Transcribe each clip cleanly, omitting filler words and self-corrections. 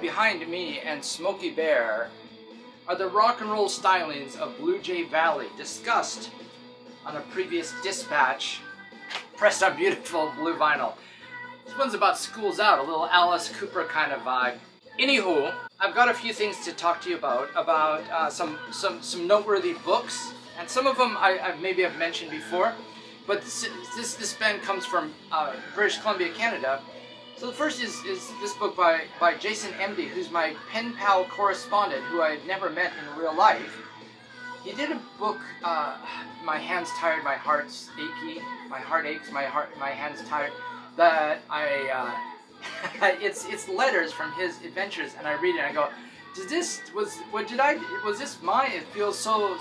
Behind me and Smokey Bear are the rock and roll stylings of Blue Jay Valley, discussed on a previous dispatch pressed on beautiful blue vinyl. This one's about Schools Out, a little Alice Cooper kind of vibe. Anywho, I've got a few things to talk to you about some noteworthy books, and some of them I've mentioned before, but this band comes from British Columbia, Canada. So the first is this book by Jason Emde, who's my pen pal correspondent, who I had never met in real life. He did a book, My Hands Tired, My Heart's Achy, My Heart Aches, My Hands Tired, that it's letters from his adventures, and I read it and I go, was this mine? It feels so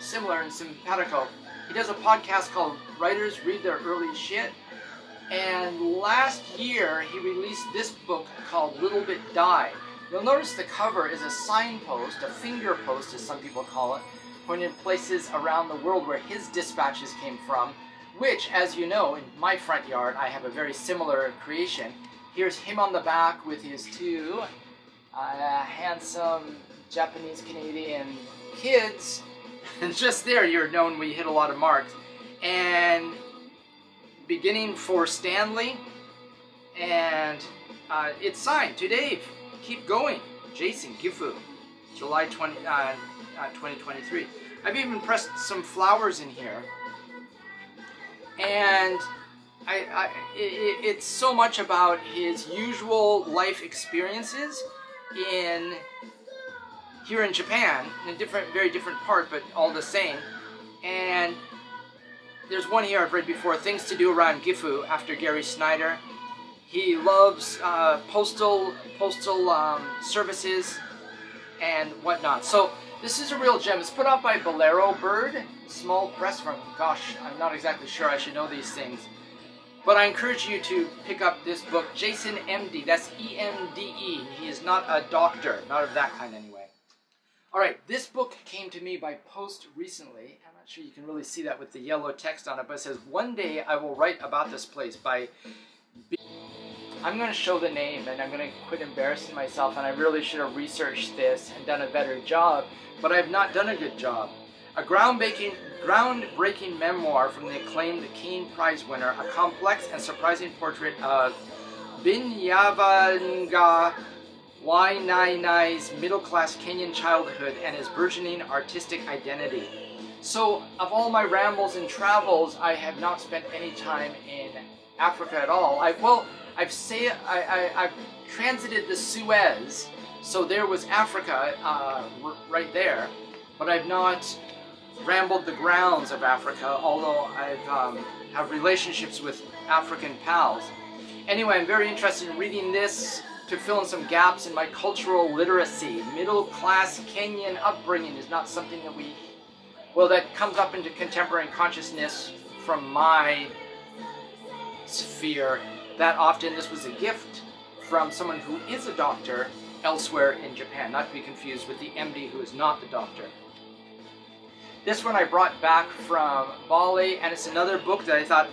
similar and simpatico. He does a podcast called Writers Read Their Early Shit, and last year he released this book called Little Bit Die. You'll notice the cover is a signpost, a finger post as some people call it, pointed places around the world where his dispatches came from, which, as you know, in my front yard, I have a very similar creation. Here's him on the back with his two handsome Japanese-Canadian kids. And just there, you're known we hit a lot of marks. And beginning for Stanley, and it's signed to Dave. Keep going. Jason Gifu, July 2023. I've even pressed some flowers in here. And it's so much about his usual life experiences here in Japan, in a very different part, but all the same. And there's one here I've read before, Things to Do Around Gifu, after Gary Snyder. He loves postal services and whatnot. So this is a real gem. It's put out by Bolero Bird, small press firm. Gosh, I'm not exactly sure I should know these things. But I encourage you to pick up this book, Jason Emde. That's E-M-D-E. He is not a doctor, not of that kind anyway. All right, this book came to me by post recently. I'm not sure you can really see that with the yellow text on it, but it says, One Day I Will Write About This Place by... I'm going to show the name, and I'm going to quit embarrassing myself, and I really should have researched this and done a better job, but I have not done a good job. A groundbreaking memoir from the acclaimed Caine Prize winner, a complex and surprising portrait of Binyavanga Wainaina's middle-class Kenyan childhood and his burgeoning artistic identity. So, of all my rambles and travels, I have not spent any time in Africa at all. I've transited the Suez, so there was Africa right there, but I've not rambled the grounds of Africa, although I have relationships with African pals. Anyway, I'm very interested in reading this to fill in some gaps in my cultural literacy. Middle-class Kenyan upbringing is not something that that comes up into contemporary consciousness from my sphere that often. This was a gift from someone who is a doctor elsewhere in Japan, not to be confused with the MD who is not the doctor. This one I brought back from Bali, and it's another book that I thought,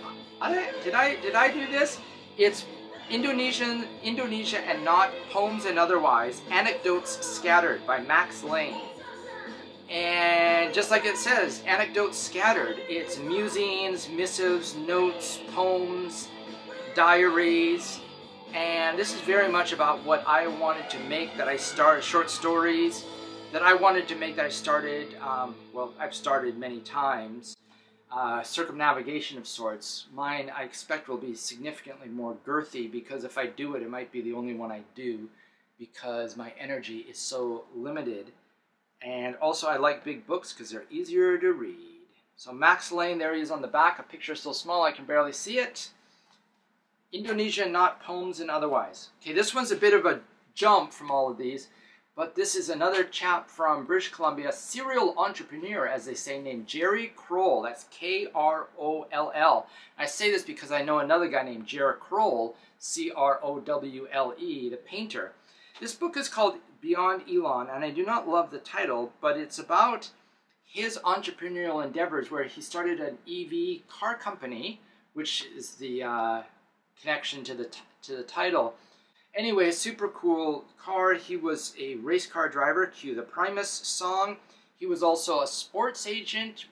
did I do this? It's Indonesia and Not, Poems and Otherwise, Anecdotes Scattered by Max Lane. And just like it says, Anecdotes Scattered, it's musings, missives, notes, poems, diaries, and this is very much about what I wanted to make, that I started short stories that I wanted to make, that I started, I've started many times, circumnavigation of sorts. Mine, I expect, will be significantly more girthy, because if I do it, it might be the only one I do, because my energy is so limited. And also I like big books because they're easier to read. So Max Lane, there he is on the back, a picture so small I can barely see it. Indonesia, Not, Poems and Otherwise. Okay, this one's a bit of a jump from all of these, but this is another chap from British Columbia, serial entrepreneur, as they say, named Jerry Kroll. That's K-R-O-L-L. I say this because I know another guy named Jerry Kroll, C-R-O-W-L-E, the painter. This book is called Beyond Elon, and I do not love the title, but it's about his entrepreneurial endeavors, where he started an EV car company, which is the connection to the title. Anyway, super cool car. He was a race car driver, cue the Primus song. He was also a sports agent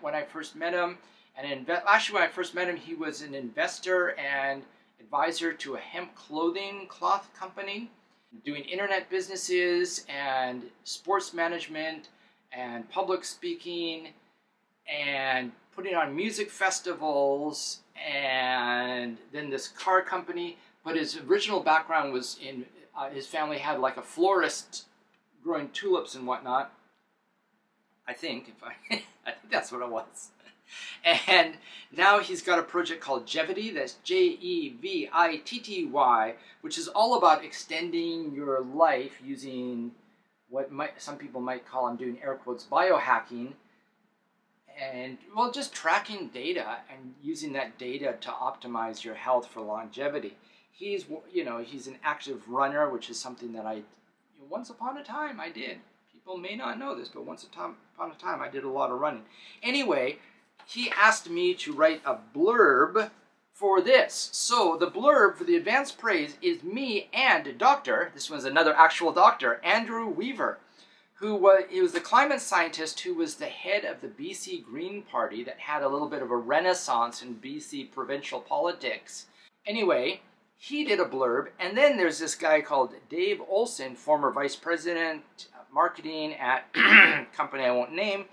when I first met him. And actually, when I first met him, he was an investor and advisor to a hemp cloth company, doing internet businesses and sports management and public speaking and putting on music festivals, and then this car company. But his original background was in, his family had like a florist growing tulips and whatnot, I think, I think that's what it was. And now he's got a project called Jevitty, that's Jevitty, which is all about extending your life using what some people might call, I'm doing air quotes, biohacking, and, well, just tracking data and using that data to optimize your health for longevity. He's, you know, he's an active runner, which is something that I, once upon a time, I did. People may not know this, but once upon a time, I did a lot of running. Anyway, he asked me to write a blurb for this. So the blurb for the Advanced Praise is me and Dr., this was another actual doctor, Andrew Weaver, who was, he was the climate scientist who was the head of the BC Green Party that had a little bit of a renaissance in BC provincial politics. Anyway, he did a blurb, and then there's this guy called Dave Olson, former vice president of marketing at company I won't name,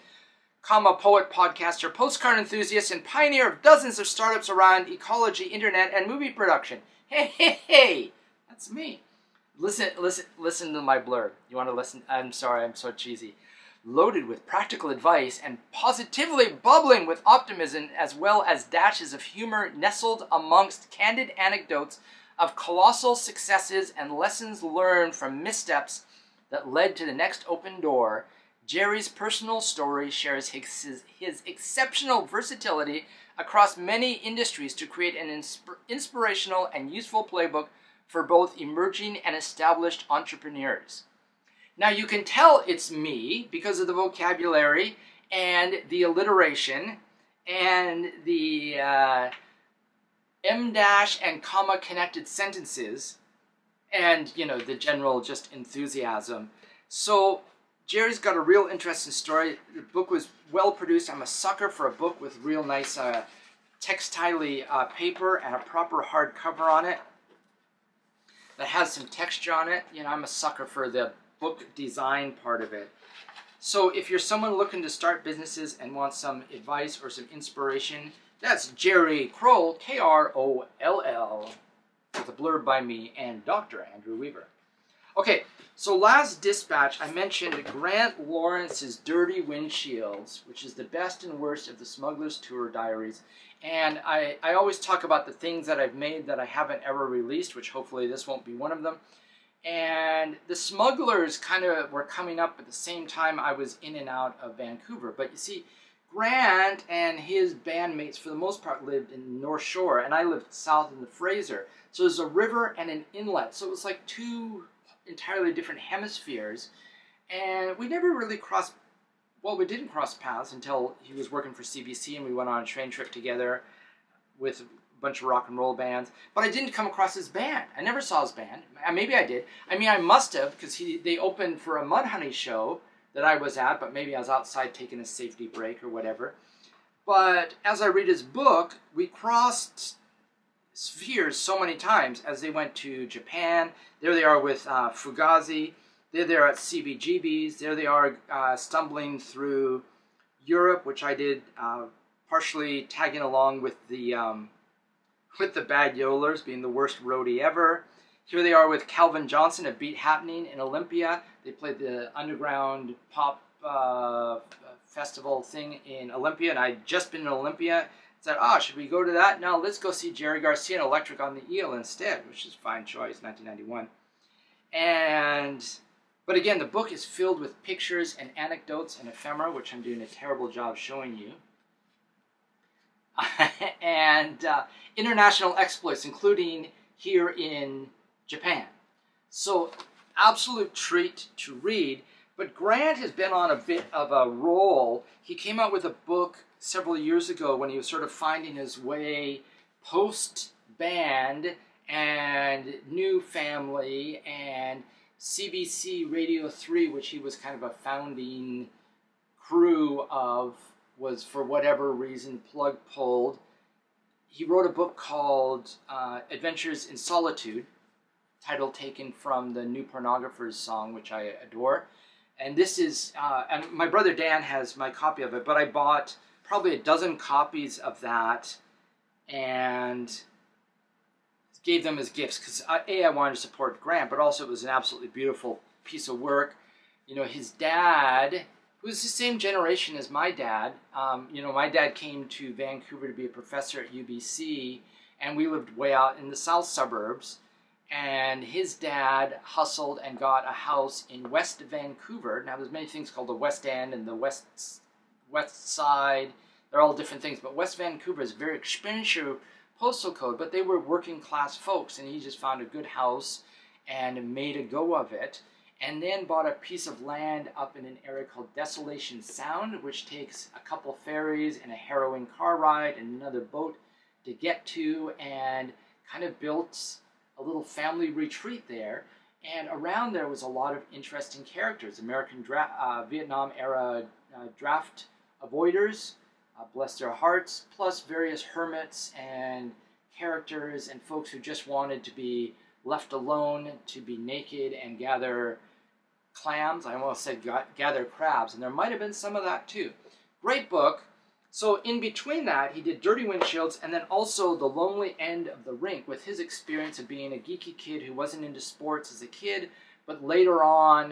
comma, poet, podcaster, postcard enthusiast, and pioneer of dozens of startups around ecology, internet, and movie production. Hey, hey, hey, that's me. Listen to my blurb. You want to listen? I'm sorry, I'm so cheesy. Loaded with practical advice and positively bubbling with optimism, as well as dashes of humor nestled amongst candid anecdotes of colossal successes and lessons learned from missteps that led to the next open door, Jerry's personal story shares his exceptional versatility across many industries to create an inspirational and useful playbook for both emerging and established entrepreneurs. Now you can tell it's me because of the vocabulary and the alliteration and the M- and comma connected sentences and, you know, the general just enthusiasm. So Jerry's got a real interesting story. The book was well produced. I'm a sucker for a book with real nice textile-y paper and a proper hard cover on it that has some texture on it. You know, I'm a sucker for the book design part of it. So if you're someone looking to start businesses and want some advice or some inspiration, that's Jerry Kroll, K-R-O-L-L, with a blurb by me and Dr. Andrew Weaver. Okay, so last dispatch, I mentioned Grant Lawrence's Dirty Windshields, which is the best and worst of the Smugglers tour diaries. And I always talk about the things that I've made that I haven't ever released, which hopefully this won't be one of them. And the Smugglers kind of were coming up at the same time I was in and out of Vancouver. But you see, Grant and his bandmates, for the most part, lived in the North Shore, and I lived south in the Fraser. So there's a river and an inlet. So it was like two entirely different hemispheres. And we never really crossed, well, we didn't cross paths until he was working for CBC and we went on a train trip together with a bunch of rock and roll bands. But I didn't come across his band. I never saw his band. Maybe I did. I mean, I must have, because they opened for a Mudhoney show that I was at, but maybe I was outside taking a safety break or whatever. But as I read his book, we crossed spheres so many times as they went to Japan. There they are with Fugazi. There they are at CBGB's. There they are stumbling through Europe, which I did partially tagging along with the Bad Yodlers, being the worst roadie ever. Here they are with Calvin Johnson of Beat Happening in Olympia. They played the underground pop festival thing in Olympia, and I'd just been in Olympia. Said, should we go to that? No, let's go see Jerry Garcia and Electric on the Eel instead, which is a fine choice, 1991. But again, the book is filled with pictures and anecdotes and ephemera, which I'm doing a terrible job showing you. And international exploits, including here in Japan. So absolute treat to read. But Grant has been on a bit of a roll. He came out with a book several years ago when he was sort of finding his way post-band and New Family and CBC Radio 3, which he was kind of a founding crew of, was for whatever reason plug-pulled. He wrote a book called Adventures in Solitude, title taken from the New Pornographers song, which I adore. And this is, and my brother Dan has my copy of it, but I bought probably a dozen copies of that and gave them as gifts because, A, I wanted to support Grant, but also it was an absolutely beautiful piece of work. You know, his dad, who was the same generation as my dad, you know, my dad came to Vancouver to be a professor at UBC, and we lived way out in the south suburbs. And his dad hustled and got a house in West Vancouver. Now, there's many things called the West End and the West Side. They're all different things. But West Vancouver is a very expensive postal code. But they were working-class folks, and he just found a good house and made a go of it. And then bought a piece of land up in an area called Desolation Sound, which takes a couple ferries and a harrowing car ride and another boat to get to, and kind of built a little family retreat there, and around there was a lot of interesting characters. American Vietnam-era draft avoiders, bless their hearts, plus various hermits and characters and folks who just wanted to be left alone, to be naked and gather clams. I almost said gather crabs, and there might have been some of that too. Great book. So in between that, he did Dirty Windshields and then also The Lonely End of the Rink, with his experience of being a geeky kid who wasn't into sports as a kid, but later on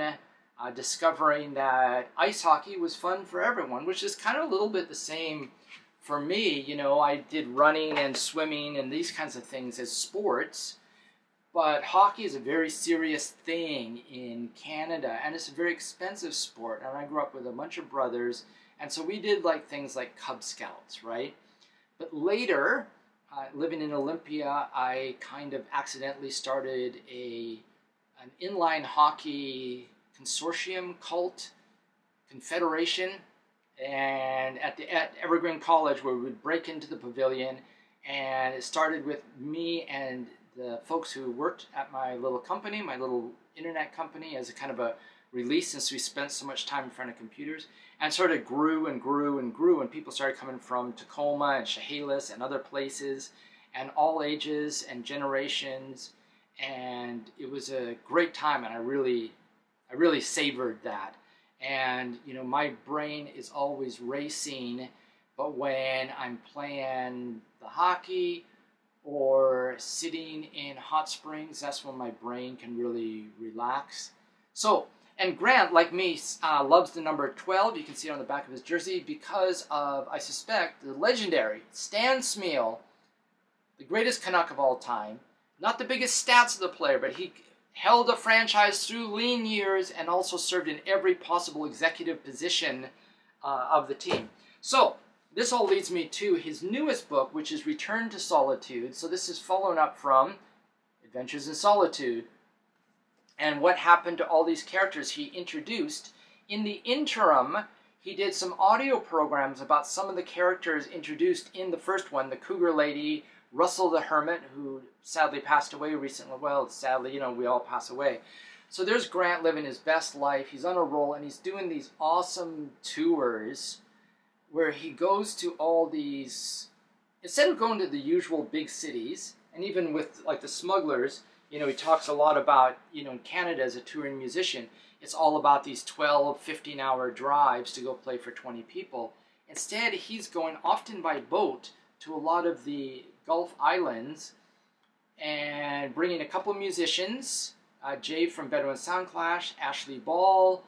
discovering that ice hockey was fun for everyone, which is kind of a little bit the same for me. You know, I did running and swimming and these kinds of things as sports, but hockey is a very serious thing in Canada, and it's a very expensive sport, and I grew up with a bunch of brothers. And so we did like things like Cub Scouts, right? But later, living in Olympia, I kind of accidentally started an inline hockey consortium, cult, confederation, and at Evergreen College, where we would break into the pavilion, and it started with me and the folks who worked at my little company, my little internet company, as a kind of a release, since we spent so much time in front of computers, and sort of grew and grew and grew, and people started coming from Tacoma and Chehalis and other places, and all ages and generations, and it was a great time, and I really savored that. And you know, my brain is always racing, but when I'm playing the hockey or sitting in hot springs, that's when my brain can really relax. So. And Grant, like me, loves the number 12. You can see it on the back of his jersey because of, I suspect, the legendary Stan Smeal, the greatest Canuck of all time. Not the biggest stats of the player, but he held a franchise through lean years and also served in every possible executive position of the team. So this all leads me to his newest book, which is Return to Solitude. So this is following up from Adventures in Solitude, and what happened to all these characters he introduced. In the interim, he did some audio programs about some of the characters introduced in the first one, the Cougar Lady, Russell the Hermit, who sadly passed away recently. Well, sadly, you know, we all pass away. So there's Grant living his best life. He's on a roll, and he's doing these awesome tours where he goes to all these, instead of going to the usual big cities, and even with, like, the Smugglers, you know, he talks a lot about, you know, in Canada as a touring musician, it's all about these 12, 15-hour drives to go play for 20 people. Instead, he's going often by boat to a lot of the Gulf Islands and bringing a couple of musicians, Jay from Bedouin Soundclash, Ashley Ball,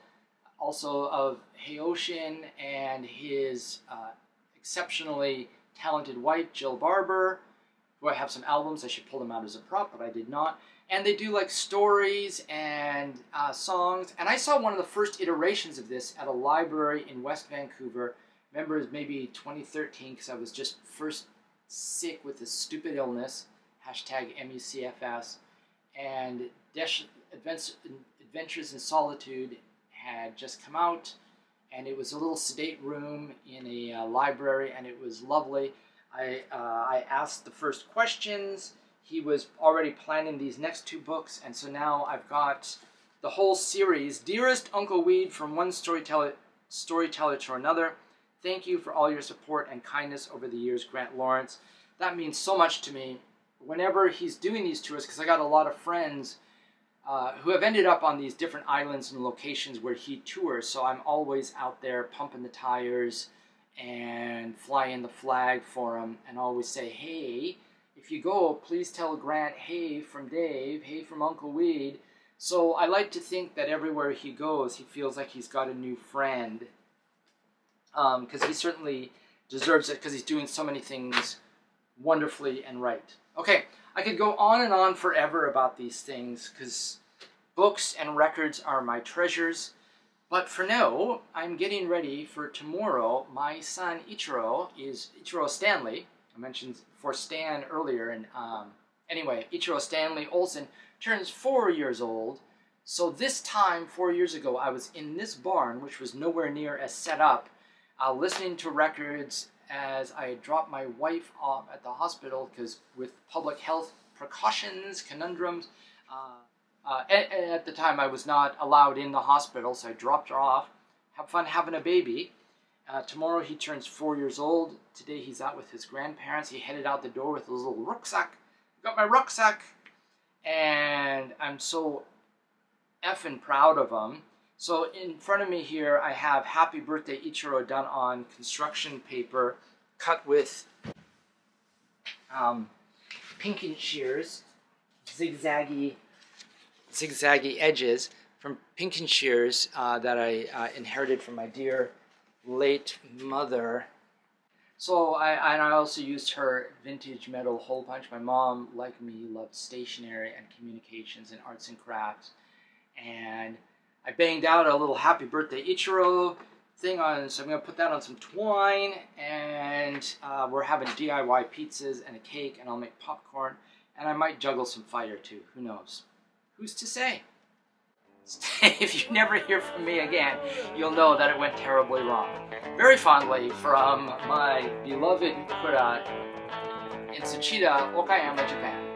also of Hey Ocean, and his exceptionally talented wife, Jill Barber, who I have some albums. I should pull them out as a prop, but I did not. And they do like stories and songs. And I saw one of the first iterations of this at a library in West Vancouver. I remember it was maybe 2013 because I was just first sick with this stupid illness, #MECFS. And Adventures in Solitude had just come out, and it was a little sedate room in a library, and it was lovely. I asked the first questions. He was already planning these next two books, and so now I've got the whole series. Dearest Uncle Weed, from one storyteller to another, thank you for all your support and kindness over the years, Grant Lawrence. That means so much to me. Whenever he's doing these tours, because I got a lot of friends who have ended up on these different islands and locations where he tours, so I'm always out there pumping the tires and flying the flag for him, and always say, hey, if you go, please tell Grant, hey from Dave, hey from Uncle Weed. So I like to think that everywhere he goes, he feels like he's got a new friend, because he certainly deserves it, because he's doing so many things wonderfully and right. Okay, I could go on and on forever about these things, because books and records are my treasures. But for now, I'm getting ready for tomorrow. My son Ichiro is Ichiro Stanley. I mentioned for Stan earlier. And anyway, Ichiro Stanley Olsen turns 4 years old. So this time, 4 years ago, I was in this barn, which was nowhere near as set up, listening to records as I dropped my wife off at the hospital, because with public health precautions, conundrums, at the time I was not allowed in the hospital, so I dropped her off. Have fun having a baby. Tomorrow he turns 4 years old. Today he's out with his grandparents. He headed out the door with a little rucksack. Got my rucksack. And I'm so effing proud of him. So in front of me here, I have Happy Birthday Ichiro done on construction paper, cut with pinking shears, zigzaggy edges from pinking shears that I inherited from my dear late mother. So I also used her vintage metal hole punch. My mom, like me, loved stationery and communications and arts and crafts. And I banged out a little Happy Birthday Ichiro thing on, so I'm going to put that on some twine. And we're having DIY pizzas and a cake, and I'll make popcorn. And I might juggle some fire too, who knows. Who's to say? If you never hear from me again, you'll know that it went terribly wrong. Very fondly from my beloved Kura in Tsuchida, Okayama, Japan.